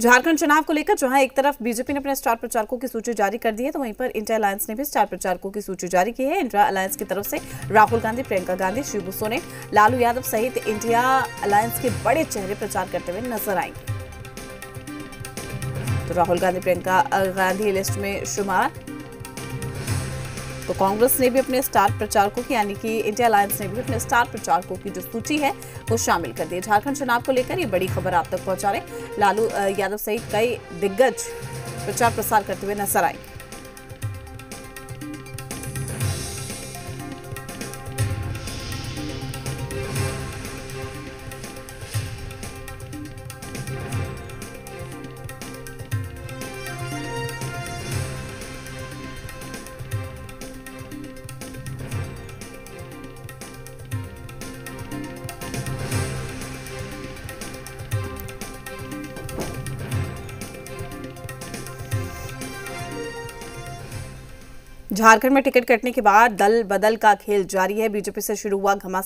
झारखंड चुनाव को लेकर जहां एक तरफ बीजेपी ने अपने स्टार प्रचारकों की सूची जारी कर दी है, तो वहीं पर इंडिया अलायंस ने भी स्टार प्रचारकों की सूची जारी की है। इंडिया अलायंस की तरफ से राहुल गांधी, प्रियंका गांधी, शिबू सोरेन, लालू यादव सहित इंडिया अलायंस के बड़े चेहरे प्रचार करते हुए नजर आएंगे। तो राहुल गांधी, प्रियंका गांधी लिस्ट में शुमार। तो कांग्रेस ने भी अपने स्टार प्रचारकों की यानी कि इंडिया अलायंस ने भी अपने स्टार प्रचारकों की जो सूची है वो शामिल कर दी है। झारखंड चुनाव को लेकर ये बड़ी खबर आप तक पहुंचा रहे। लालू यादव सहित कई दिग्गज प्रचार प्रसार करते हुए नजर आए। झारखंड में टिकट कटने के बाद दल बदल का खेल जारी है। बीजेपी से शुरू हुआ घमासान।